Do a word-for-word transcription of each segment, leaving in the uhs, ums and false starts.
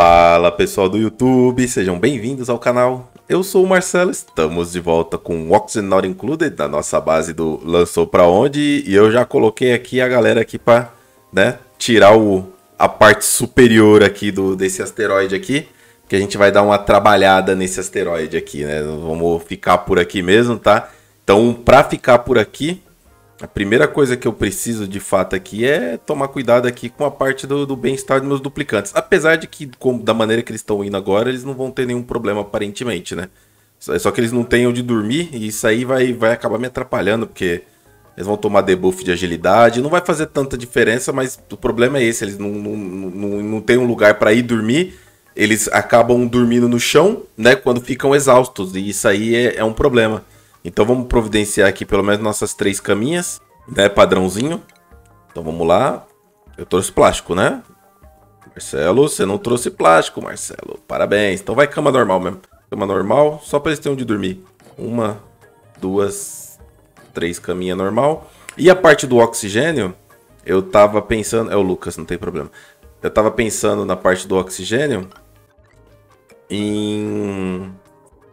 Fala pessoal do YouTube, sejam bem-vindos ao canal. Eu sou o Marcelo, estamos de volta com o Oxygen Not Included, da nossa base do Lançou Pra Onde. E eu já coloquei aqui a galera aqui pra, né, tirar o, a parte superior aqui do, desse asteroide aqui. Que a gente vai dar uma trabalhada nesse asteroide aqui, né? Vamos ficar por aqui mesmo, tá? Então, pra ficar por aqui, a primeira coisa que eu preciso de fato aqui é tomar cuidado aqui com a parte do, do bem-estar dos meus duplicantes. Apesar de que, como, da maneira que eles estão indo agora, eles não vão ter nenhum problema aparentemente, né? Só, só que eles não têm onde dormir e isso aí vai, vai acabar me atrapalhando, porque eles vão tomar debuff de agilidade. Não vai fazer tanta diferença, mas o problema é esse. Eles não, não, não, não têm um lugar para ir dormir. Eles acabam dormindo no chão, né? Quando ficam exaustos e isso aí é, é um problema. Então vamos providenciar aqui pelo menos nossas três caminhas, né? Padrãozinho. Então vamos lá. Eu trouxe plástico, né? Marcelo, você não trouxe plástico, Marcelo. Parabéns. Então vai cama normal mesmo. Cama normal, só para eles terem onde dormir. Uma, duas, três caminha normal. E a parte do oxigênio, eu tava pensando... É o Lucas, não tem problema. Eu tava pensando na parte do oxigênio em...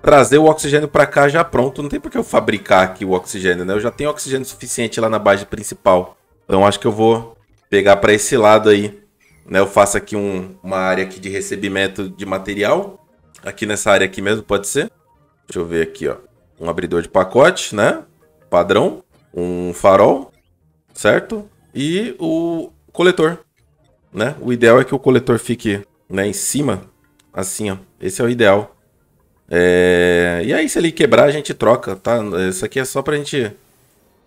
trazer o oxigênio para cá já pronto. Não tem porque eu fabricar aqui o oxigênio, né? Eu já tenho oxigênio suficiente lá na base principal. Então acho que eu vou pegar para esse lado aí, né? Eu faço aqui um, uma área aqui de recebimento de material. Aqui nessa área aqui mesmo, pode ser. Deixa eu ver aqui, ó. Um abridor de pacote, né? Padrão. Um farol, certo? E o coletor, né? O ideal é que o coletor fique, né, em cima. Assim, ó. Esse é o ideal. É... E aí se ele quebrar a gente troca, tá? Isso aqui é só pra gente,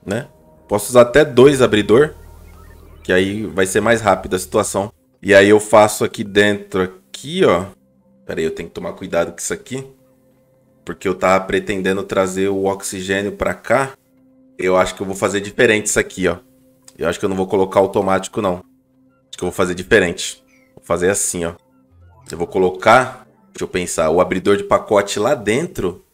né? Posso usar até dois abridor, que aí vai ser mais rápido a situação. E aí eu faço aqui dentro, aqui, ó. Pera aí, eu tenho que tomar cuidado com isso aqui, porque eu tava pretendendo trazer o oxigênio pra cá. Eu acho que eu vou fazer diferente isso aqui, ó. Eu acho que eu não vou colocar automático, não. Acho que eu vou fazer diferente. Vou fazer assim, ó. Eu vou colocar... Deixa eu pensar, o abridor de pacote lá dentro,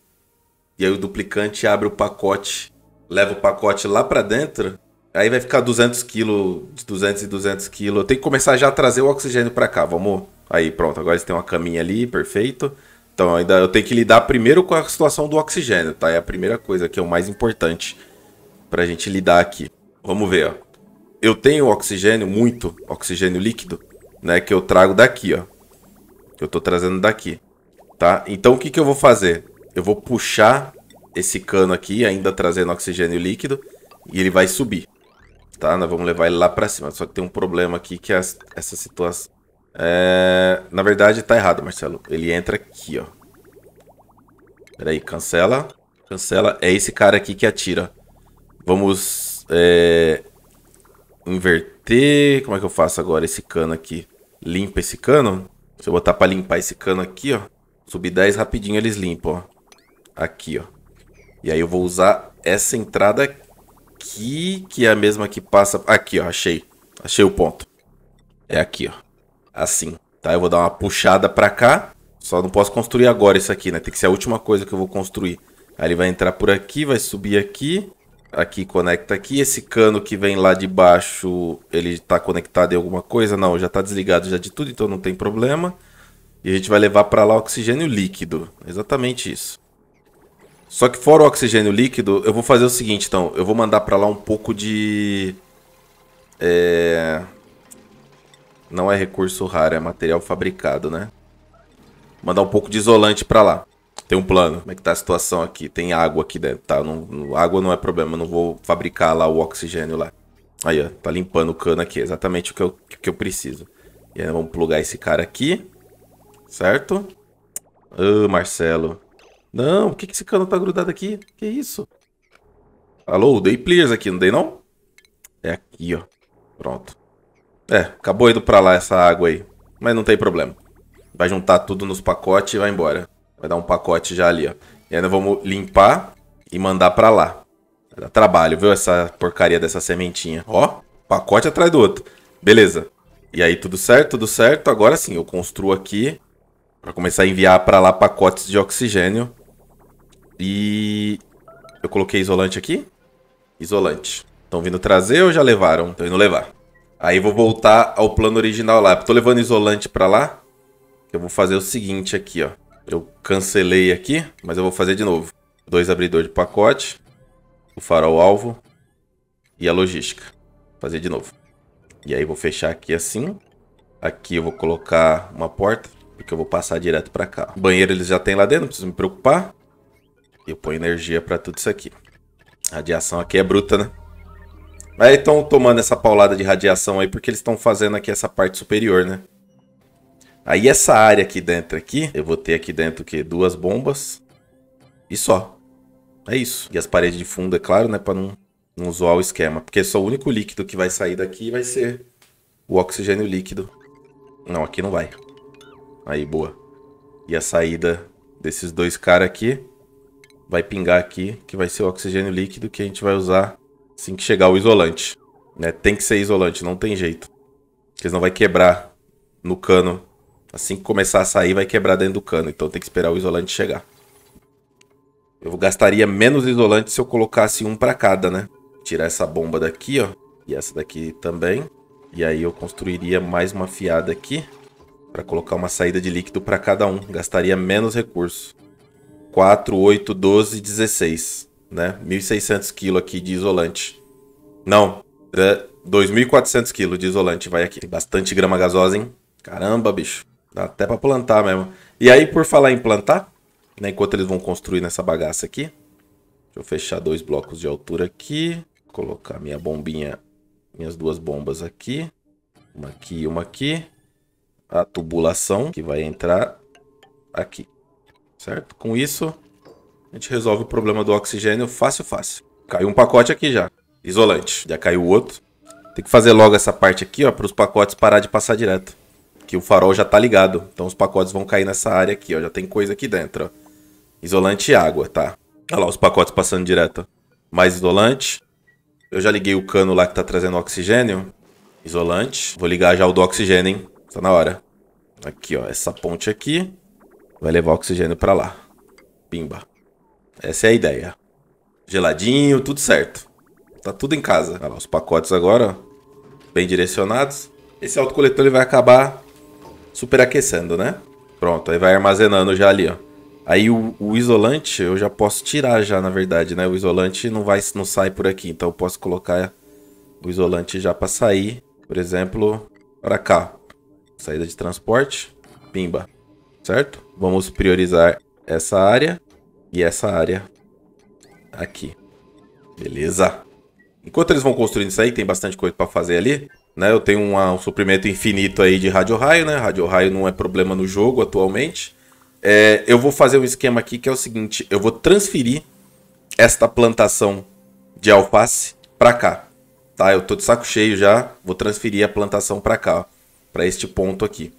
e aí o duplicante abre o pacote, leva o pacote lá pra dentro, aí vai ficar duzentos quilos, de duzentos e duzentos quilos. Eu tenho que começar já a trazer o oxigênio pra cá, vamos... Aí, pronto, agora eles têm uma caminha ali, perfeito. Então ainda eu tenho que lidar primeiro com a situação do oxigênio, tá? É a primeira coisa que é o mais importante pra gente lidar aqui. Vamos ver, ó. Eu tenho oxigênio, muito oxigênio líquido, né, que eu trago daqui, ó. Que eu tô trazendo daqui, tá? Então o que que eu vou fazer? Eu vou puxar esse cano aqui, ainda trazendo oxigênio líquido, e ele vai subir, tá? Nós vamos levar ele lá pra cima. Só que tem um problema aqui que é essa situação. É... Na verdade tá errado, Marcelo. Ele entra aqui, ó. Pera aí, cancela. Cancela. É esse cara aqui que atira. Vamos é... inverter. Como é que eu faço agora esse cano aqui? Limpa esse cano. Se eu botar pra limpar esse cano aqui, ó. Subir dez rapidinho, eles limpam, ó. Aqui, ó. E aí eu vou usar essa entrada aqui, que é a mesma que passa... Aqui, ó. Achei. Achei o ponto. É aqui, ó. Assim, tá? Eu vou dar uma puxada pra cá. Só não posso construir agora isso aqui, né? Tem que ser a última coisa que eu vou construir. Aí ele vai entrar por aqui, vai subir aqui. Aqui, conecta aqui. Esse cano que vem lá de baixo, ele tá conectado em alguma coisa? Não, já tá desligado já de tudo, então não tem problema. E a gente vai levar pra lá o oxigênio líquido. Exatamente isso. Só que fora o oxigênio líquido, eu vou fazer o seguinte, então. Eu vou mandar pra lá um pouco de... É... Não é recurso raro, é material fabricado, né? Mandar um pouco de isolante pra lá. Tem um plano. Como é que tá a situação aqui? Tem água aqui dentro, tá? Não, não, água não é problema, eu não vou fabricar lá o oxigênio lá. Aí, ó, tá limpando o cano aqui, exatamente o que eu, que eu preciso. E aí vamos plugar esse cara aqui, certo? Ah, oh, Marcelo. Não, por que, que esse cano tá grudado aqui? Que isso? Alô, dei players aqui, não dei não? É aqui, ó. Pronto. É, acabou indo pra lá essa água aí. Mas não tem problema. Vai juntar tudo nos pacotes e vai embora. Vai dar um pacote já ali, ó. E ainda vamos limpar e mandar pra lá. Vai dar trabalho, viu? Essa porcaria dessa sementinha. Ó, pacote atrás do outro. Beleza. E aí, tudo certo? Tudo certo. Agora sim, eu construo aqui pra começar a enviar pra lá pacotes de oxigênio. E... eu coloquei isolante aqui. Isolante. Estão vindo trazer ou já levaram? Estão indo levar. Aí eu vou voltar ao plano original lá. Tô levando isolante pra lá. Eu vou fazer o seguinte aqui, ó. Eu cancelei aqui, mas eu vou fazer de novo. Dois abridores de pacote, o farol alvo e a logística. Vou fazer de novo. E aí vou fechar aqui assim. Aqui eu vou colocar uma porta, porque eu vou passar direto pra cá. O banheiro eles já tem lá dentro, não preciso me preocupar. Eu ponho energia pra tudo isso aqui. A radiação aqui é bruta, né? Aí estão tomando essa paulada de radiação aí, porque eles estão fazendo aqui essa parte superior, né? Aí essa área aqui dentro aqui, eu vou ter aqui dentro o quê? Duas bombas e só. É isso. E as paredes de fundo, é claro, né? Pra não, não zoar o esquema. Porque só o único líquido que vai sair daqui vai ser o oxigênio líquido. Não, aqui não vai. Aí, boa. E a saída desses dois caras aqui vai pingar aqui, que vai ser o oxigênio líquido que a gente vai usar assim que chegar o isolante, né? Tem que ser isolante, não tem jeito. Porque senão vai quebrar no cano. Assim que começar a sair, vai quebrar dentro do cano. Então tem que esperar o isolante chegar. Eu gastaria menos isolante se eu colocasse um pra cada, né? Tirar essa bomba daqui, ó. E essa daqui também. E aí eu construiria mais uma fiada aqui, para colocar uma saída de líquido para cada um. Gastaria menos recurso. quatro, oito, doze, dezesseis. Né? mil e seiscentos quilos aqui de isolante. Não. É dois mil e quatrocentos quilos de isolante vai aqui. Tem bastante grama gasosa, hein? Caramba, bicho. Dá até para plantar mesmo. E aí, por falar em plantar, né, enquanto eles vão construir nessa bagaça aqui. Deixa eu fechar dois blocos de altura aqui. Colocar minha bombinha, minhas duas bombas aqui. Uma aqui e uma aqui. A tubulação que vai entrar aqui, certo? Com isso, a gente resolve o problema do oxigênio fácil, fácil. Caiu um pacote aqui já, isolante. Já caiu o outro. Tem que fazer logo essa parte aqui, ó, para os pacotes parar de passar direto. Que o farol já tá ligado, então os pacotes vão cair nessa área aqui, ó. Já tem coisa aqui dentro, ó. Isolante e água, tá? Olha lá os pacotes passando direto. Mais isolante. Eu já liguei o cano lá que tá trazendo oxigênio. Isolante. Vou ligar já o do oxigênio, hein? Tá na hora. Aqui, ó. Essa ponte aqui vai levar o oxigênio pra lá. Pimba. Essa é a ideia. Geladinho, tudo certo. Tá tudo em casa. Olha lá, os pacotes agora, ó, bem direcionados. Esse autocoletor ele vai acabar superaquecendo, né? Pronto, aí vai armazenando já ali, ó. Aí o, o isolante eu já posso tirar já, na verdade, né? O isolante não, vai, não sai por aqui. Então eu posso colocar o isolante já pra sair. Por exemplo, pra cá. Saída de transporte, pimba, certo? Vamos priorizar essa área e essa área aqui. Beleza. Enquanto eles vão construindo isso aí, tem bastante coisa para fazer ali, né? Eu tenho uma, um suprimento infinito aí de rádio-raio, né? Rádio-raio não é problema no jogo atualmente. É, eu vou fazer um esquema aqui que é o seguinte, eu vou transferir esta plantação de alface para cá, tá? Eu tô de saco cheio já, vou transferir a plantação para cá, ó. Para este ponto aqui,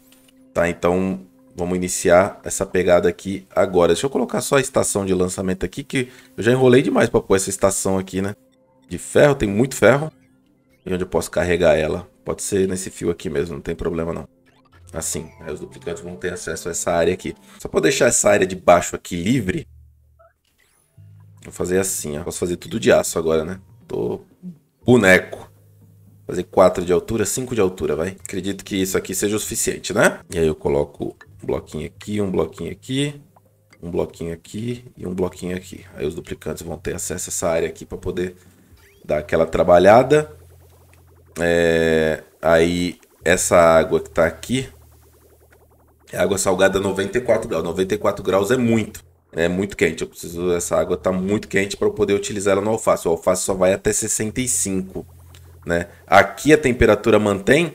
tá? Então, vamos iniciar essa pegada aqui agora. Deixa eu colocar só a estação de lançamento aqui, que eu já enrolei demais para pôr essa estação aqui, né? De ferro, tem muito ferro. E onde eu posso carregar ela? Pode ser nesse fio aqui mesmo, não tem problema não. Assim, aí os duplicantes vão ter acesso a essa área aqui. Só para deixar essa área de baixo aqui livre, vou fazer assim, ó. Posso fazer tudo de aço agora, né? Tô boneco. Fazer quatro de altura, cinco de altura, vai. Acredito que isso aqui seja o suficiente, né? E aí eu coloco um bloquinho aqui, um bloquinho aqui, um bloquinho aqui e um bloquinho aqui. Aí os duplicantes vão ter acesso a essa área aqui para poder dar aquela trabalhada. É... Aí essa água que tá aqui é água salgada a noventa e quatro graus. noventa e quatro graus é muito. É muito quente. Eu preciso dessa água, tá muito quente para eu poder utilizar ela no alface. O alface só vai até sessenta e cinco. Né? Aqui a temperatura mantém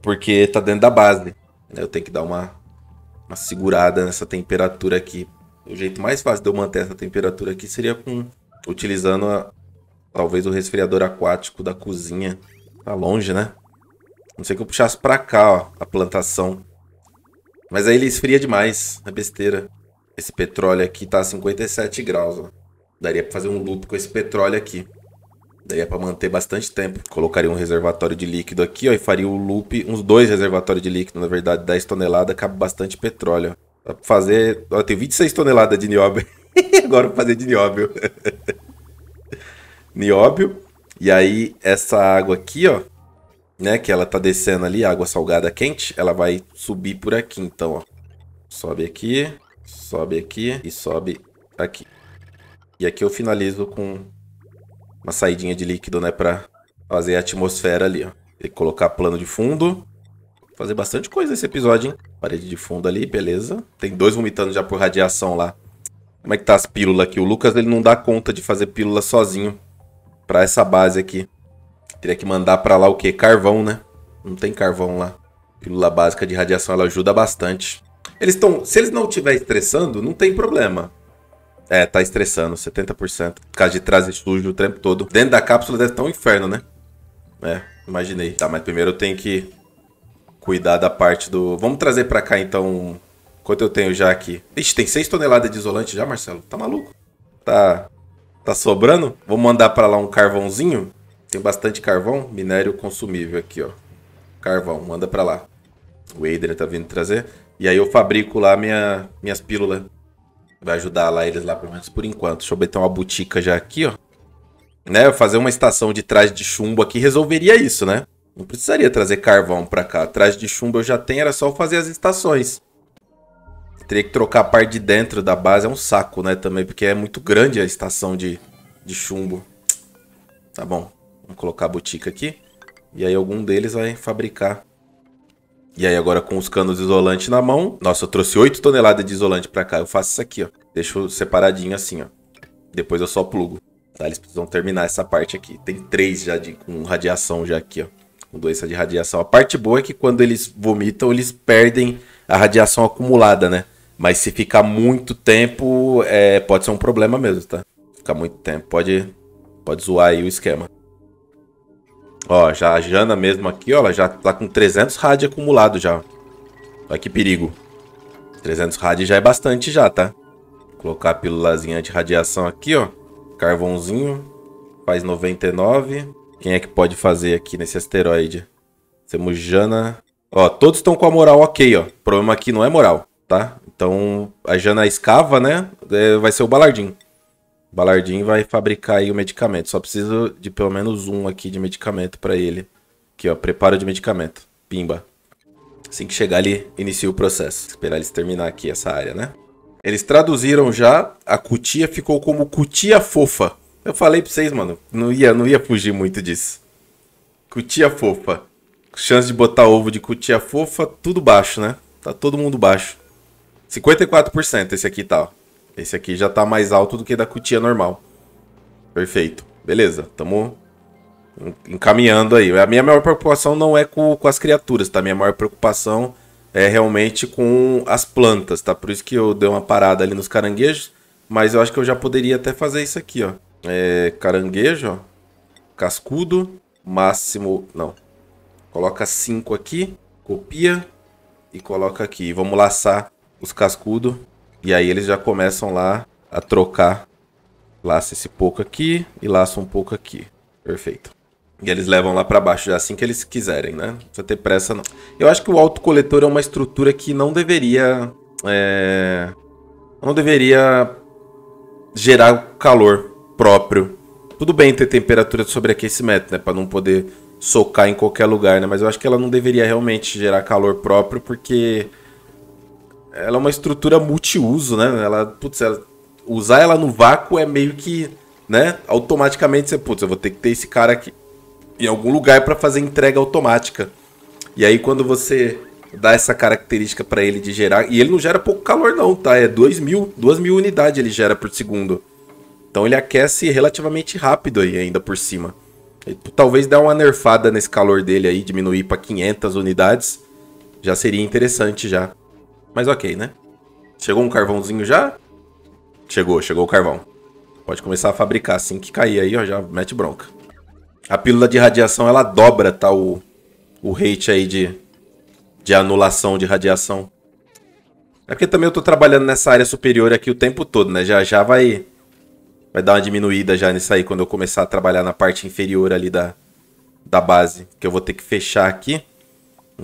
porque está dentro da base, né? Eu tenho que dar uma, uma segurada nessa temperatura aqui. O jeito mais fácil de eu manter essa temperatura aqui seria com utilizando a, talvez o resfriador aquático da cozinha. Tá longe, né? Não sei que eu puxasse para cá, ó, a plantação. Mas aí ele esfria demais, é besteira. Esse petróleo aqui tá a cinquenta e sete graus, ó. Daria para fazer um loop com esse petróleo aqui. Daí é para manter bastante tempo. Colocaria um reservatório de líquido aqui, ó, e faria o loop, uns dois reservatórios de líquido, na verdade, dez toneladas, cabe bastante petróleo. Dá pra fazer... Ó, tem vinte e seis toneladas de nióbio. Agora eu vou fazer de nióbio. Nióbio. E aí, essa água aqui, ó, né? Que ela tá descendo ali, água salgada quente. Ela vai subir por aqui, então, ó. Sobe aqui, sobe aqui e sobe aqui. E aqui eu finalizo com uma saidinha de líquido, né? Pra fazer a atmosfera ali, ó. Tem que colocar plano de fundo. Vou fazer bastante coisa nesse episódio, hein? Parede de fundo ali, beleza. Tem dois vomitando já por radiação lá. Como é que tá as pílulas aqui? O Lucas, ele não dá conta de fazer pílula sozinho pra essa base aqui. Teria que mandar pra lá o quê? Carvão, né? Não tem carvão lá. Pílula básica de radiação, ela ajuda bastante. Eles estão... Se eles não estiver estressando, não tem problema. É, tá estressando, setenta por cento. Por causa de trazer sujo o tempo todo. Dentro da cápsula deve estar um inferno, né? É, imaginei. Tá, mas primeiro eu tenho que cuidar da parte do... Vamos trazer pra cá, então, quanto eu tenho já aqui. Ixi, tem seis toneladas de isolante já, Marcelo? Tá maluco? Tá, tá sobrando? Vou mandar pra lá um carvãozinho. Tem bastante carvão. Minério consumível aqui, ó. Carvão, manda pra lá. O Eider tá vindo trazer. E aí eu fabrico lá minha, minhas pílulas. Vai ajudar lá eles lá, pelo menos por enquanto. Deixa eu botar uma botica já aqui, ó. Né, fazer uma estação de traje de chumbo aqui resolveria isso, né? Não precisaria trazer carvão pra cá. Traje de chumbo eu já tenho, era só fazer as estações. Teria que trocar a parte de dentro da base. É um saco, né, também, porque é muito grande a estação de, de chumbo. Tá bom. Vamos colocar a botica aqui. E aí algum deles vai fabricar. E aí agora com os canos de isolante na mão. Nossa, eu trouxe oito toneladas de isolante pra cá. Eu faço isso aqui, ó. Deixo separadinho assim, ó. Depois eu só plugo. Tá, eles precisam terminar essa parte aqui. Tem três já de, com radiação já aqui, ó. Com doença de radiação. A parte boa é que quando eles vomitam, eles perdem a radiação acumulada, né? Mas se ficar muito tempo, é, pode ser um problema mesmo, tá? Ficar muito tempo, pode, pode zoar aí o esquema. Ó, já a Jana mesmo aqui, ó, ela já tá com trezentos rádio acumulado já. Olha que perigo. trezentos rádio já é bastante já, tá? Vou colocar a pílulazinha de radiação aqui, ó. Carvãozinho. Faz noventa e nove. Quem é que pode fazer aqui nesse asteroide? Temos Jana. Ó, todos estão com a moral ok, ó. O problema aqui não é moral, tá? Então, a Jana escava, né? É, vai ser o Balardinho. O Balardinho vai fabricar aí o medicamento. Só preciso de pelo menos um aqui de medicamento pra ele. Aqui, ó. Preparo de medicamento. Pimba. Assim que chegar ali, inicia o processo. Esperar eles terminar aqui essa área, né? Eles traduziram já. A cutia ficou como cutia fofa. Eu falei pra vocês, mano. Não ia, não ia fugir muito disso. Cutia fofa. Chance de botar ovo de cutia fofa, tudo baixo, né? Tá todo mundo baixo. cinquenta e quatro por cento esse aqui tá, ó. Esse aqui já tá mais alto do que da cutia normal. Perfeito. Beleza. Tamo encaminhando aí. A minha maior preocupação não é com, com as criaturas, tá? Minha maior preocupação é realmente com as plantas, tá? Por isso que eu dei uma parada ali nos caranguejos. Mas eu acho que eu já poderia até fazer isso aqui, ó. É, caranguejo, ó. Cascudo. Máximo... Não. Coloca cinco aqui. Copia. E coloca aqui. E vamos laçar os cascudos. E aí eles já começam lá a trocar. Laça esse pouco aqui e laça um pouco aqui. Perfeito. E eles levam lá pra baixo já assim que eles quiserem, né? Não precisa ter pressa, não. Eu acho que o autocoletor é uma estrutura que não deveria... É... Não deveria gerar calor próprio. Tudo bem ter temperatura de sobreaquecimento, né? Pra não poder socar em qualquer lugar, né? Mas eu acho que ela não deveria realmente gerar calor próprio, porque... Ela é uma estrutura multiuso, né? Ela, putz, ela, usar ela no vácuo é meio que, né? Automaticamente você, putz, eu vou ter que ter esse cara aqui em algum lugar para fazer entrega automática. E aí quando você dá essa característica para ele de gerar... E ele não gera pouco calor não, tá? É duas mil unidades ele gera por segundo. Então ele aquece relativamente rápido aí ainda por cima. E, talvez dá uma nerfada nesse calor dele aí, diminuir para quinhentas unidades. Já seria interessante já. Mas ok, né? Chegou um carvãozinho já? Chegou, chegou o carvão. Pode começar a fabricar assim que cair aí, ó, já mete bronca. A pílula de radiação, ela dobra, tá? O, o rate aí de, de anulação de radiação. É porque também eu tô trabalhando nessa área superior aqui o tempo todo, né? Já já vai, vai dar uma diminuída já nisso aí quando eu começar a trabalhar na parte inferior ali da, da base. Que eu vou ter que fechar aqui.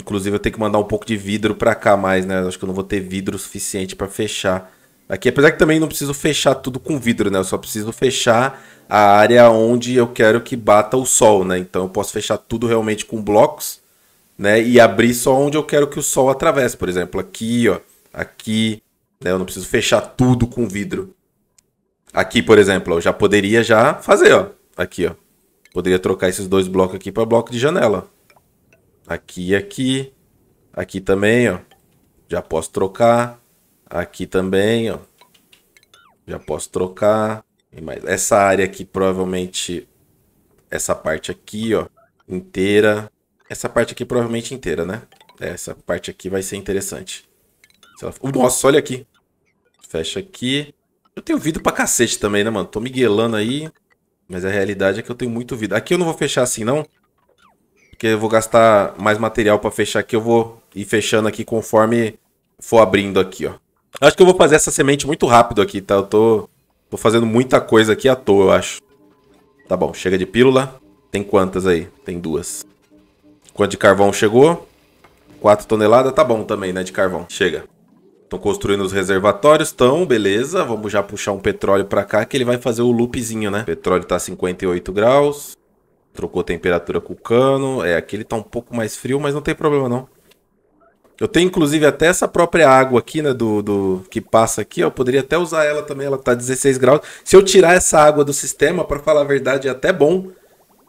Inclusive eu tenho que mandar um pouco de vidro pra cá mais, né? Acho que eu não vou ter vidro suficiente pra fechar. Aqui, apesar que também não preciso fechar tudo com vidro, né? Eu só preciso fechar a área onde eu quero que bata o sol, né? Então eu posso fechar tudo realmente com blocos, né? E abrir só onde eu quero que o sol atravesse, por exemplo, aqui, ó, aqui, né? Eu não preciso fechar tudo com vidro. Aqui, por exemplo, eu já poderia já fazer, ó, aqui, ó. Poderia trocar esses dois blocos aqui para bloco de janela. Aqui e aqui. Aqui também, ó. Já posso trocar. Aqui também, ó. Já posso trocar. E mais. Essa área aqui, provavelmente... Essa parte aqui, ó. Inteira. Essa parte aqui, provavelmente, inteira, né? Essa parte aqui vai ser interessante. Nossa, olha aqui. Fecha aqui. Eu tenho vidro pra cacete também, né, mano? Tô miguelando aí. Mas a realidade é que eu tenho muito vidro. Aqui eu não vou fechar assim, não. Porque eu vou gastar mais material pra fechar aqui. Eu vou ir fechando aqui conforme for abrindo aqui, ó. Eu acho que eu vou fazer essa semente muito rápido aqui, tá? Eu tô, tô fazendo muita coisa aqui à toa, eu acho. Tá bom, chega de pílula. Tem quantas aí? Tem duas. Quanto de carvão chegou? Quatro toneladas, tá bom também, né, de carvão. Chega. Estão construindo os reservatórios, então, beleza. Vamos já puxar um petróleo pra cá, que ele vai fazer o loopzinho, né? O petróleo tá a cinquenta e oito graus. Trocou temperatura com o cano. É, aqui ele tá um pouco mais frio, mas não tem problema, não. Eu tenho, inclusive, até essa própria água aqui, né, do, do que passa aqui, ó. Eu poderia até usar ela também, ela tá dezesseis graus. Se eu tirar essa água do sistema, pra falar a verdade, é até bom.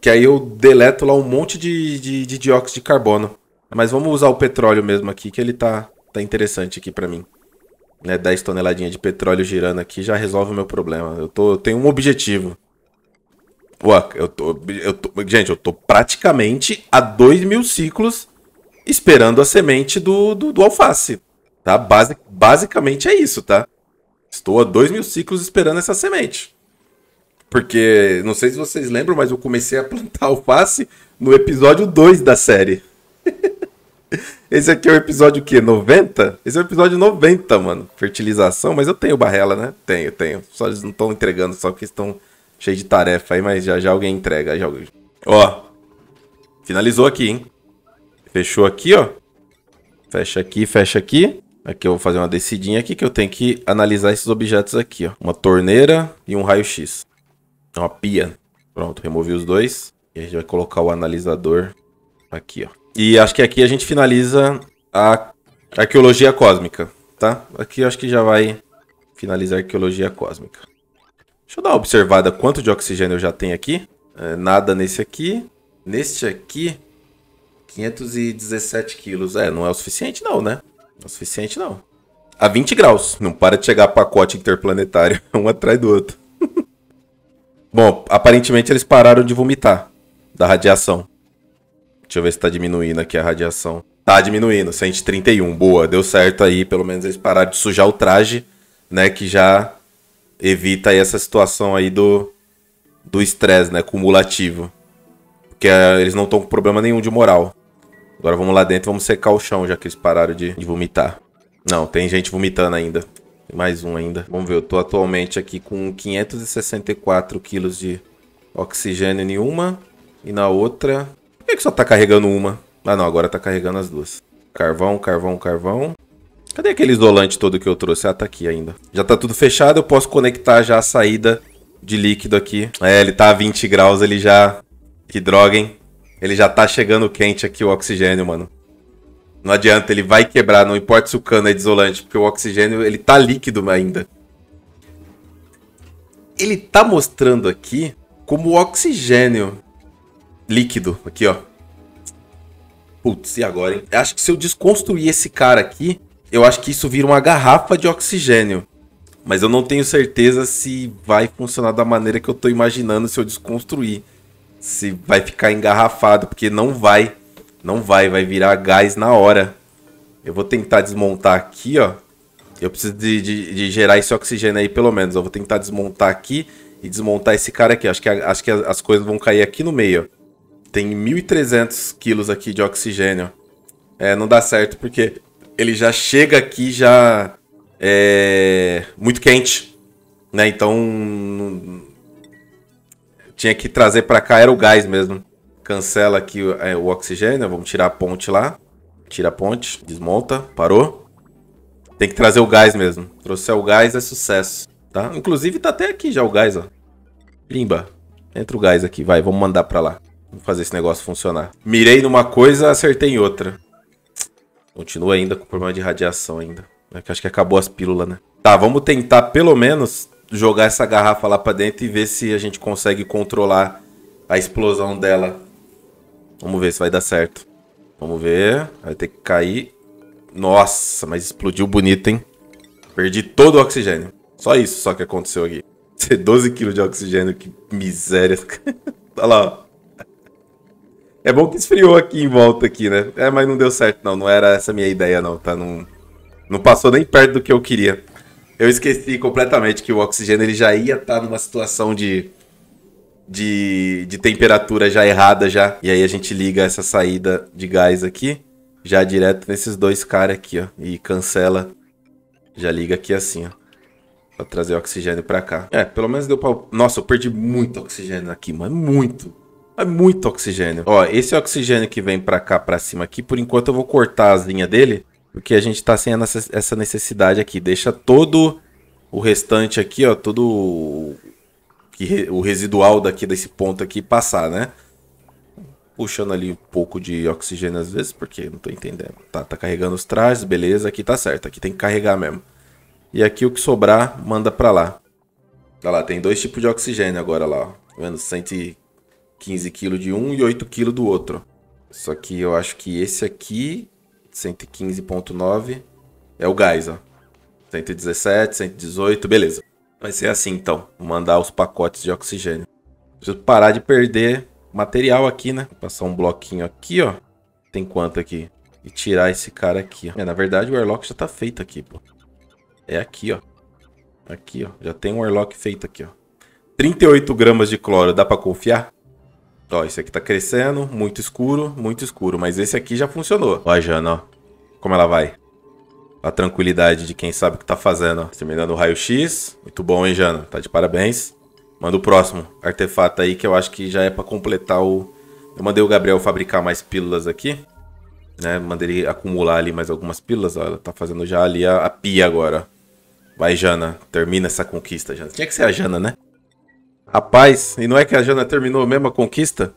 Que aí eu deleto lá um monte de, de, de dióxido de carbono. Mas vamos usar o petróleo mesmo aqui, que ele tá... Tá interessante aqui pra mim. Né, dez toneladas de petróleo girando aqui já resolve o meu problema. Eu, tô, eu tenho um objetivo. Ué, eu tô, eu tô, gente, eu tô praticamente a dois mil ciclos esperando a semente do, do, do alface. Tá? Basi, basicamente é isso, tá? Estou a dois mil ciclos esperando essa semente. Porque, não sei se vocês lembram, mas eu comecei a plantar alface no episódio dois da série. Esse aqui é o episódio o quê? noventa? Esse é o episódio noventa, mano. Fertilização, mas eu tenho barrela, né? Tenho, tenho. Só eles não estão entregando, só que estão cheios de tarefa aí, mas já já alguém entrega. Já... Ó, finalizou aqui, hein? Fechou aqui, ó. Fecha aqui, fecha aqui. Aqui eu vou fazer uma descidinha aqui que eu tenho que analisar esses objetos aqui, ó. Uma torneira e um raio-x. Uma pia. Pronto, removi os dois. E a gente vai colocar o analisador aqui, ó. E acho que aqui a gente finaliza a arqueologia cósmica, tá? Aqui eu acho que já vai finalizar a arqueologia cósmica. Deixa eu dar uma observada quanto de oxigênio eu já tenho aqui. É, nada nesse aqui. Neste aqui, quinhentos e dezessete quilos. É, não é o suficiente não, né? Não é o suficiente não. A vinte graus. Não para de chegar pacote interplanetário, um atrás do outro. Bom, aparentemente eles pararam de vomitar da radiação. Deixa eu ver se tá diminuindo aqui a radiação. Tá diminuindo, cento e trinta e um. Boa, deu certo aí. Pelo menos eles pararam de sujar o traje, né? Que já evita aí essa situação aí do do estresse, né? Cumulativo. Porque uh, eles não estão com problema nenhum de moral. Agora vamos lá dentro e vamos secar o chão, já que eles pararam de, de vomitar. Não, tem gente vomitando ainda. Tem mais um ainda. Vamos ver, eu tô atualmente aqui com quinhentos e sessenta e quatro quilos de oxigênio em uma. E na outra... Por que só tá carregando uma? Ah, não. Agora tá carregando as duas. Carvão, carvão, carvão. Cadê aquele isolante todo que eu trouxe? Ah, tá aqui ainda. Já tá tudo fechado. Eu posso conectar já a saída de líquido aqui. É, ele tá a vinte graus. Ele já... Que droga, hein? Ele já tá chegando quente aqui, o oxigênio, mano. Não adianta. Ele vai quebrar. Não importa se o cano é de isolante. Porque o oxigênio, ele tá líquido ainda. Ele tá mostrando aqui como o oxigênio... líquido, aqui, ó. Putz, e agora, hein? Acho que se eu desconstruir esse cara aqui, eu acho que isso vira uma garrafa de oxigênio. Mas eu não tenho certeza se vai funcionar da maneira que eu tô imaginando se eu desconstruir. Se vai ficar engarrafado, porque não vai. Não vai, vai virar gás na hora. Eu vou tentar desmontar aqui, ó. Eu preciso de, de, de gerar esse oxigênio aí, pelo menos. Eu vou tentar desmontar aqui e desmontar esse cara aqui. Acho que, a, acho que a, as coisas vão cair aqui no meio, ó. Tem mil e trezentos quilos aqui de oxigênio. É, não dá certo porque ele já chega aqui já é, muito quente, né? Então tinha que trazer para cá era o gás mesmo. Cancela aqui o, é, o oxigênio. Vamos tirar a ponte lá. Tira a ponte, desmonta, parou. Tem que trazer o gás mesmo. Trouxer o gás é sucesso, tá? Inclusive tá até aqui já o gás, ó. Pimba. Entra o gás aqui, vai, vamos mandar pra lá. Vamos fazer esse negócio funcionar. Mirei numa coisa, acertei em outra. Continua ainda com problema de radiação ainda. Acho que acabou as pílulas, né? Tá, vamos tentar pelo menos jogar essa garrafa lá pra dentro e ver se a gente consegue controlar a explosão dela. Vamos ver se vai dar certo. Vamos ver. Vai ter que cair. Nossa, mas explodiu bonito, hein? Perdi todo o oxigênio. Só isso só que aconteceu aqui. doze quilos de oxigênio, que miséria. Olha lá, ó. É bom que esfriou aqui em volta aqui, né? É, mas não deu certo não, não era essa a minha ideia não, tá? Não, não passou nem perto do que eu queria. Eu esqueci completamente que o oxigênio ele já ia estar tá numa situação de, de, de temperatura já errada já. E aí a gente liga essa saída de gás aqui, já direto nesses dois caras aqui, ó. E cancela, já liga aqui assim, ó. Pra trazer o oxigênio pra cá. É, pelo menos deu pra... Nossa, eu perdi muito oxigênio aqui, mano, muito. É muito oxigênio. Ó, esse oxigênio que vem pra cá, pra cima aqui, por enquanto eu vou cortar as linhas dele, porque a gente tá sem essa necessidade aqui. Deixa todo o restante aqui, ó, todo o residual daqui desse ponto aqui passar, né? Puxando ali um pouco de oxigênio às vezes, porque não tô entendendo. Tá, tá carregando os trajes, beleza, aqui tá certo, aqui tem que carregar mesmo. E aqui o que sobrar, manda pra lá. Olha lá, tem dois tipos de oxigênio agora lá, ó. Tá vendo? cento e quinze quilos de um e oito quilos do outro. Só que eu acho que esse aqui, cento e quinze vírgula nove, é o gás, ó. cento e dezessete, cento e dezoito, beleza. Vai ser assim, então. Vou mandar os pacotes de oxigênio. Preciso parar de perder material aqui, né? Vou passar um bloquinho aqui, ó. Tem quanto aqui? E tirar esse cara aqui, ó. É, na verdade, o airlock já tá feito aqui, pô. É aqui, ó. Aqui, ó. Já tem um airlock feito aqui, ó. trinta e oito gramas de cloro, dá pra confiar? Ó, esse aqui tá crescendo, muito escuro, muito escuro. Mas esse aqui já funcionou. Ó a Jana, ó. Como ela vai? A tranquilidade de quem sabe o que tá fazendo, ó. Terminando o raio-x. Muito bom, hein, Jana? Tá de parabéns. Manda o próximo artefato aí, que eu acho que já é pra completar o... Eu mandei o Gabriel fabricar mais pílulas aqui, né? Mandei ele acumular ali mais algumas pílulas, ó. Ela tá fazendo já ali a, a pia agora. Vai, Jana. Termina essa conquista, Jana. Tinha que ser a Jana, né? Rapaz, e não é que a Jana terminou mesmo a conquista?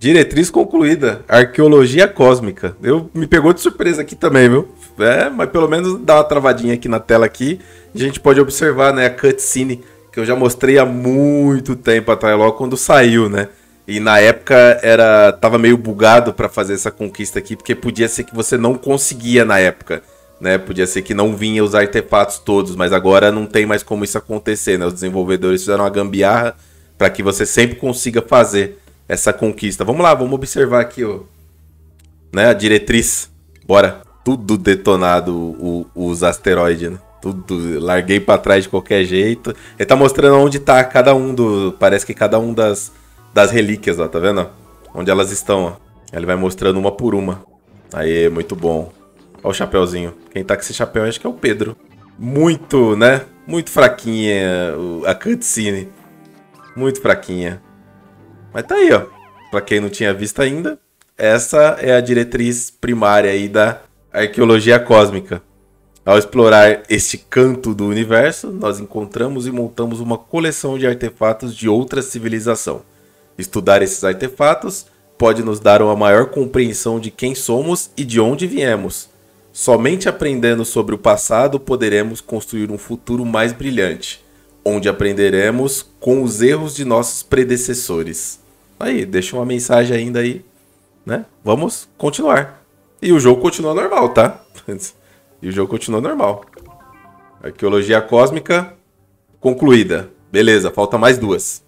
Diretriz concluída. Arqueologia cósmica. Eu, me pegou de surpresa aqui também, viu? É, mas pelo menos dá uma travadinha aqui na tela aqui. A gente pode observar, né? A cutscene que eu já mostrei há muito tempo atrás, logo quando saiu, né? E na época era, tava meio bugado pra fazer essa conquista aqui, porque podia ser que você não conseguia na época. Né, podia ser que não vinha os artefatos todos, mas agora não tem mais como isso acontecer, né? Os desenvolvedores fizeram uma gambiarra para que você sempre consiga fazer essa conquista. Vamos lá, vamos observar aqui, ó, né, a diretriz. Bora. Tudo detonado, o, os asteroides, né? Tudo. Larguei para trás de qualquer jeito. Ele tá mostrando onde tá cada um do... Parece que cada um das, das relíquias, ó, tá vendo? Onde elas estão, ó. Ele vai mostrando uma por uma. Aê, muito bom. Olha o chapéuzinho. Quem tá com esse chapéu acho que é o Pedro. Muito, né? Muito fraquinha a cutscene. Muito fraquinha. Mas tá aí, ó. Pra quem não tinha visto ainda, essa é a diretriz primária aí da arqueologia cósmica. Ao explorar este canto do universo, nós encontramos e montamos uma coleção de artefatos de outra civilização. Estudar esses artefatos pode nos dar uma maior compreensão de quem somos e de onde viemos. Somente aprendendo sobre o passado poderemos construir um futuro mais brilhante, onde aprenderemos com os erros de nossos predecessores. Aí, deixa uma mensagem ainda aí, né? Vamos continuar. E o jogo continua normal, tá? E o jogo continua normal. Arqueologia cósmica concluída. Beleza, falta mais duas.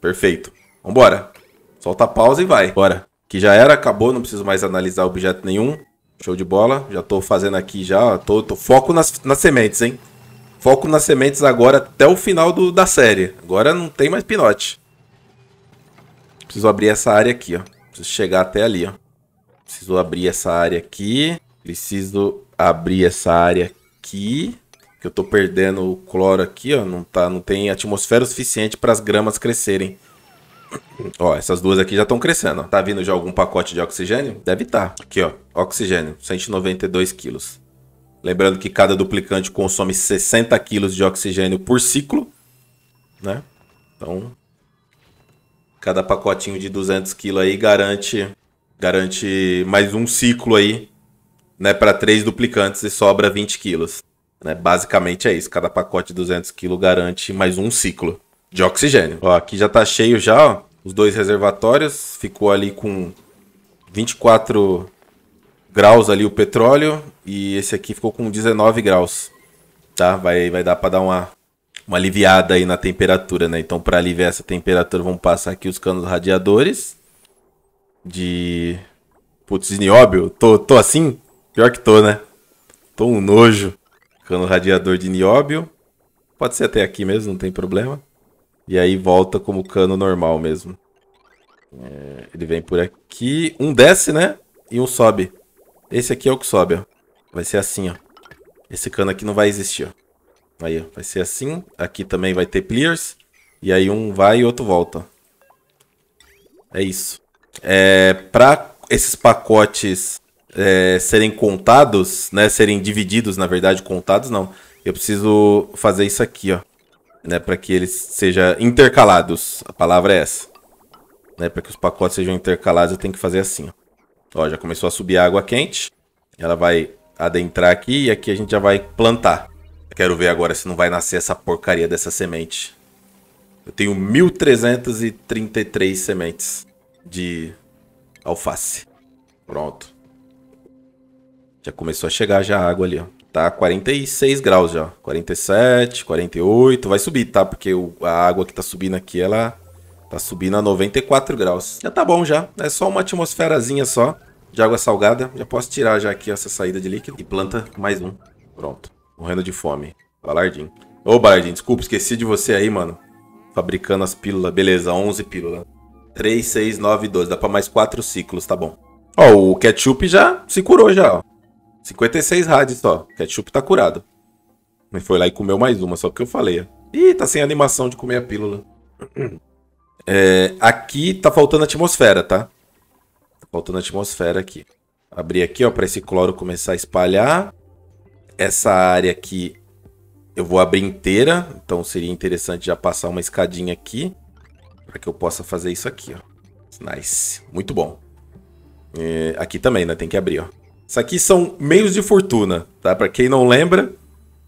Perfeito. Vambora. Solta a pausa e vai. Bora. Que já era, acabou, não preciso mais analisar objeto nenhum. Show de bola, já tô fazendo aqui já, tô, tô foco nas, nas sementes, hein? Foco nas sementes agora até o final do, da série. Agora não tem mais pinote. Preciso abrir essa área aqui, ó. Preciso chegar até ali, ó. Preciso abrir essa área aqui. Preciso abrir essa área aqui. Que eu tô perdendo o cloro aqui, ó. Não, tá, não tem atmosfera suficiente para as gramas crescerem. Ó, essas duas aqui já estão crescendo, ó. Tá vindo já algum pacote de oxigênio? Deve tá. Aqui, ó. Oxigênio, cento e noventa e dois quilos. Lembrando que cada duplicante consome sessenta quilos de oxigênio por ciclo, né? Então, cada pacotinho de duzentos quilos aí garante, garante mais um ciclo aí, né, para três duplicantes e sobra vinte quilos. Né? Basicamente é isso, cada pacote de duzentos quilos garante mais um ciclo de oxigênio. Ó, aqui já tá cheio já, ó, os dois reservatórios, ficou ali com vinte e quatro graus ali o petróleo e esse aqui ficou com dezenove graus, tá? Vai, vai dar para dar uma, uma aliviada aí na temperatura, né? Então, para aliviar essa temperatura, vamos passar aqui os canos radiadores de... Putz, nióbio, tô, tô assim? Pior que tô, né? Tô um nojo. Cano radiador de nióbio. Pode ser até aqui mesmo, não tem problema. E aí volta como cano normal mesmo. É, ele vem por aqui. Um desce, né? E um sobe. Esse aqui é o que sobe, ó. Vai ser assim, ó. Esse cano aqui não vai existir, ó. Aí, ó. Vai ser assim. Aqui também vai ter clears. E aí um vai e outro volta. É isso. É, pra esses pacotes é, serem contados, né? Serem divididos, na verdade. Contados, não. Eu preciso fazer isso aqui, ó. Né, para que eles sejam intercalados. A palavra é essa. Né, para que os pacotes sejam intercalados, eu tenho que fazer assim. Ó. Ó, já começou a subir a água quente. Ela vai adentrar aqui e aqui a gente já vai plantar. Quero ver agora se não vai nascer essa porcaria dessa semente. Eu tenho mil trezentas e trinta e três sementes de alface. Pronto. Já começou a chegar já a água ali, ó. Tá quarenta e seis graus já, quarenta e sete, quarenta e oito, vai subir, tá? Porque o, a água que tá subindo aqui, ela tá subindo a noventa e quatro graus. Já tá bom já, é só uma atmosferazinha só de água salgada. Já posso tirar já aqui essa saída de líquido e planta mais um. Pronto, morrendo de fome. Balardinho. Ô, Balardinho, desculpa, esqueci de você aí, mano. Fabricando as pílulas, beleza, onze pílulas. três, seis, nove, doze, dá pra mais quatro ciclos, tá bom. Ó, o ketchup já se curou já, ó. cinquenta e seis rádios só. Ketchup tá curado. Mas foi lá e comeu mais uma, só que eu falei. Ih, tá sem animação de comer a pílula. É, aqui tá faltando atmosfera, tá? Tá faltando atmosfera aqui. Abrir aqui, ó, pra esse cloro começar a espalhar. Essa área aqui eu vou abrir inteira. Então seria interessante já passar uma escadinha aqui. Pra que eu possa fazer isso aqui, ó. Nice. Muito bom. É, aqui também, né? Tem que abrir, ó. Isso aqui são meios de fortuna, tá? Pra quem não lembra,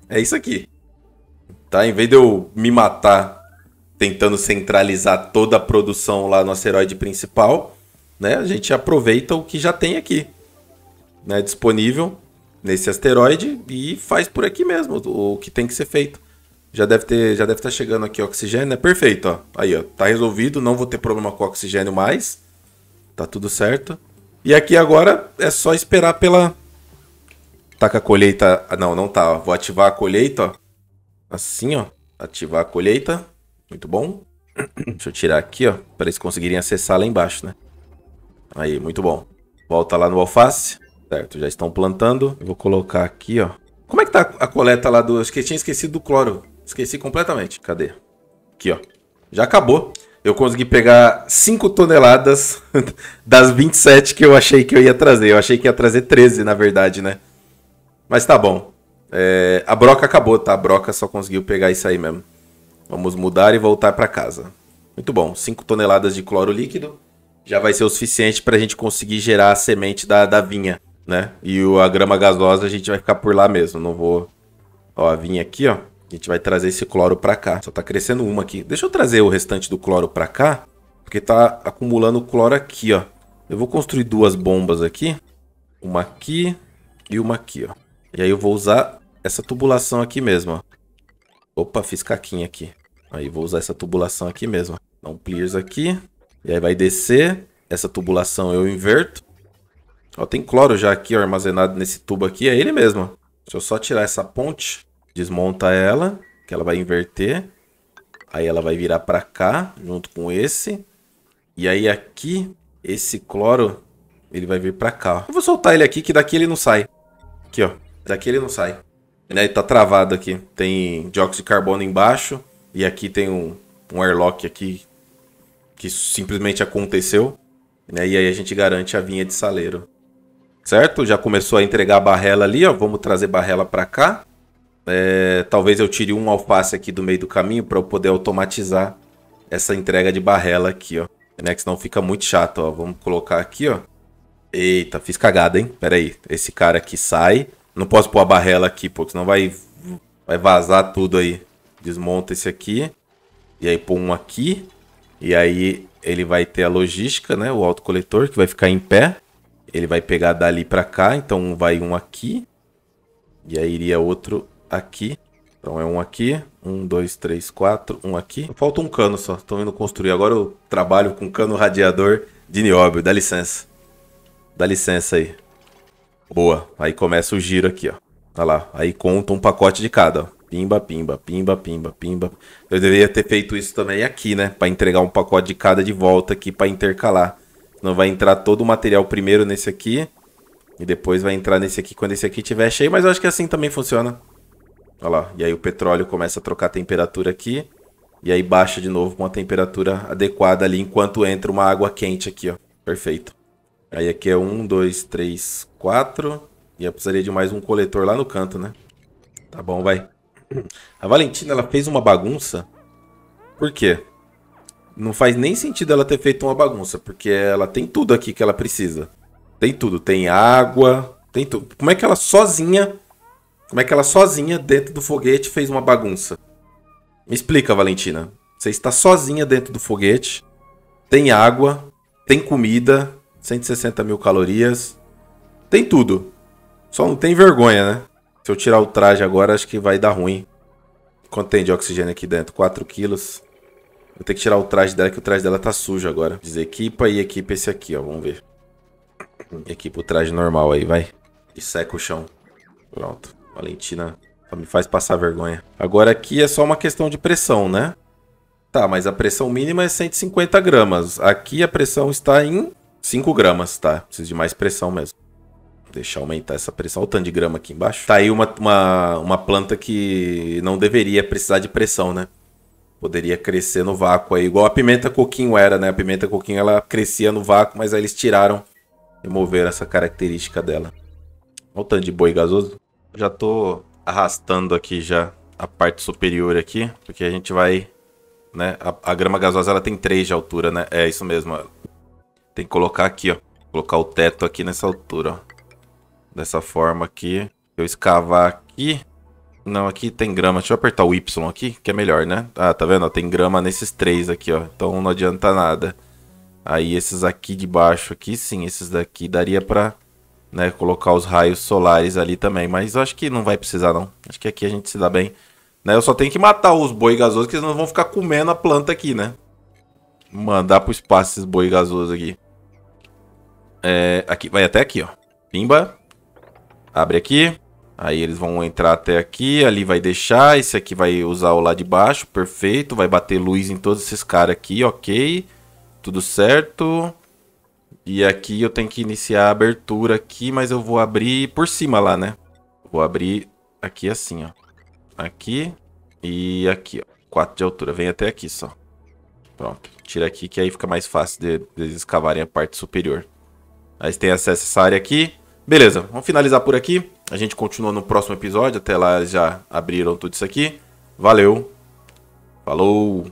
é isso aqui. Tá? Em vez de eu me matar tentando centralizar toda a produção lá no asteroide principal, né? A gente aproveita o que já tem aqui, né? Disponível nesse asteroide e faz por aqui mesmo o que tem que ser feito. Já deve ter, já deve estar chegando aqui o oxigênio, né? Perfeito, ó. Aí, ó. Tá resolvido, não vou ter problema com o oxigênio mais. Tá tudo certo. E aqui agora é só esperar pela... Tá com a colheita... Não, não tá. Ó. Vou ativar a colheita, ó. Assim, ó. Ativar a colheita. Muito bom. Deixa eu tirar aqui, ó. Para eles conseguirem acessar lá embaixo, né? Aí, muito bom. Volta lá no alface. Certo, já estão plantando. Eu vou colocar aqui, ó. Como é que tá a coleta lá do... Eu tinha esquecido do cloro. Esqueci completamente. Cadê? Aqui, ó. Já acabou. Eu consegui pegar cinco toneladas das vinte e sete que eu achei que eu ia trazer. Eu achei que ia trazer treze, na verdade, né? Mas tá bom. É, a broca acabou, tá? A broca só conseguiu pegar isso aí mesmo. Vamos mudar e voltar pra casa. Muito bom. cinco toneladas de cloro líquido já vai ser o suficiente pra gente conseguir gerar a semente da, da vinha, né? E a grama gasosa a gente vai ficar por lá mesmo. Não vou... Ó, a vinha aqui, ó. A gente vai trazer esse cloro pra cá. Só tá crescendo uma aqui. Deixa eu trazer o restante do cloro pra cá. Porque tá acumulando cloro aqui, ó. Eu vou construir duas bombas aqui. Uma aqui e uma aqui, ó. E aí eu vou usar essa tubulação aqui mesmo, ó. Opa, fiz caquinha aqui. Aí eu vou usar essa tubulação aqui mesmo, ó. Dá um clears aqui. E aí vai descer. Essa tubulação eu inverto. Ó, tem cloro já aqui, ó, armazenado nesse tubo aqui. É ele mesmo, ó. Deixa eu só tirar essa ponte. Desmonta ela, que ela vai inverter. Aí ela vai virar pra cá, junto com esse. E aí aqui, esse cloro, ele vai vir pra cá. Ó. Eu vou soltar ele aqui, que daqui ele não sai. Aqui, ó. Daqui ele não sai. Ele tá travado aqui. Tem dióxido de carbono embaixo. E aqui tem um, um airlock aqui, que simplesmente aconteceu. Né? E aí a gente garante a vinha de saleiro. Certo? Já começou a entregar a barrela ali, ó. Vamos trazer barrela pra cá. É, talvez eu tire um alface aqui do meio do caminho para eu poder automatizar essa entrega de barrela aqui, ó, né? Que senão fica muito chato, ó. Vamos colocar aqui, ó. Eita, fiz cagada, hein? Pera aí. Esse cara aqui sai. Não posso pôr a barrela aqui, porque senão vai, vai vazar tudo aí. Desmonta esse aqui. E aí põe um aqui. E aí ele vai ter a logística, né? O autocoletor que vai ficar em pé. Ele vai pegar dali pra cá. Então vai um aqui. E aí iria outro aqui. Então é um aqui. Um, dois, três, quatro. Um aqui. Falta um cano só. Estão indo construir. Agora eu trabalho com cano radiador de nióbio. Dá licença. Dá licença aí. Boa. Aí começa o giro aqui, ó. Tá lá. Aí conta um pacote de cada, ó. Pimba, pimba, pimba, pimba, pimba. Eu deveria ter feito isso também aqui, né? Pra entregar um pacote de cada de volta aqui pra intercalar. Senão vai entrar todo o material primeiro nesse aqui. E depois vai entrar nesse aqui quando esse aqui estiver cheio. Mas eu acho que assim também funciona. Olha lá. E aí o petróleo começa a trocar a temperatura aqui. E aí baixa de novo com uma temperatura adequada ali enquanto entra uma água quente aqui, ó. Perfeito. Aí aqui é um, dois, três, quatro. E eu precisaria de mais um coletor lá no canto, né? Tá bom, vai. A Valentina, ela fez uma bagunça. Por quê? Não faz nem sentido ela ter feito uma bagunça, porque ela tem tudo aqui que ela precisa. Tem tudo, tem água, tem tudo. Como é que ela sozinha, como é que ela sozinha dentro do foguete fez uma bagunça? Me explica, Valentina. Você está sozinha dentro do foguete, tem água, tem comida, cento e sessenta mil calorias, tem tudo. Só não tem vergonha, né? Se eu tirar o traje agora, acho que vai dar ruim. Quanto tem de oxigênio aqui dentro? quatro quilos. Vou ter que tirar o traje dela, que o traje dela tá sujo agora. Desequipa e equipa esse aqui, ó. Vamos ver. Equipa o traje normal aí, vai. E seca o chão. Pronto. Valentina só me faz passar vergonha. Agora aqui é só uma questão de pressão, né? Tá, mas a pressão mínima é cento e cinquenta gramas. Aqui a pressão está em cinco gramas, tá? Preciso de mais pressão mesmo. Deixa eu aumentar essa pressão. Olha o tanto de grama aqui embaixo. Tá aí uma, uma, uma planta que não deveria precisar de pressão, né? Poderia crescer no vácuo aí. Igual a pimenta coquinho era, né? A pimenta coquinho, ela crescia no vácuo, mas aí eles tiraram. Removeram essa característica dela. Olha o tanto de boi gasoso. Já tô arrastando aqui já a parte superior aqui. Porque a gente vai... né? A, a grama gasosa, ela tem três de altura, né? É isso mesmo. Tem que colocar aqui, ó. Colocar o teto aqui nessa altura, ó. Dessa forma aqui. Eu escavar aqui. Não, aqui tem grama. Deixa eu apertar o Y aqui, que é melhor, né? Ah, tá vendo? Tem grama nesses três aqui, ó. Então não adianta nada. Aí esses aqui de baixo aqui, sim. Esses daqui daria pra, né, colocar os raios solares ali também. Mas eu acho que não vai precisar, não. Acho que aqui a gente se dá bem. Né? Eu só tenho que matar os boi gasosos, que eles não vão ficar comendo a planta aqui, né? Mandar pro espaço esses boi gasosos aqui. É, aqui. Vai até aqui, ó. Pimba. Abre aqui, aí eles vão entrar até aqui, ali vai deixar, esse aqui vai usar o lá de baixo, perfeito, vai bater luz em todos esses caras aqui, ok, tudo certo. E aqui eu tenho que iniciar a abertura aqui, mas eu vou abrir por cima lá, né? Vou abrir aqui assim, ó, aqui e aqui, ó, quatro de altura, vem até aqui só. Pronto, tira aqui que aí fica mais fácil de, de eles escavarem a parte superior. Aí você tem acesso a essa área aqui. Beleza, vamos finalizar por aqui. A gente continua no próximo episódio. Até lá já abriram tudo isso aqui. Valeu. Falou.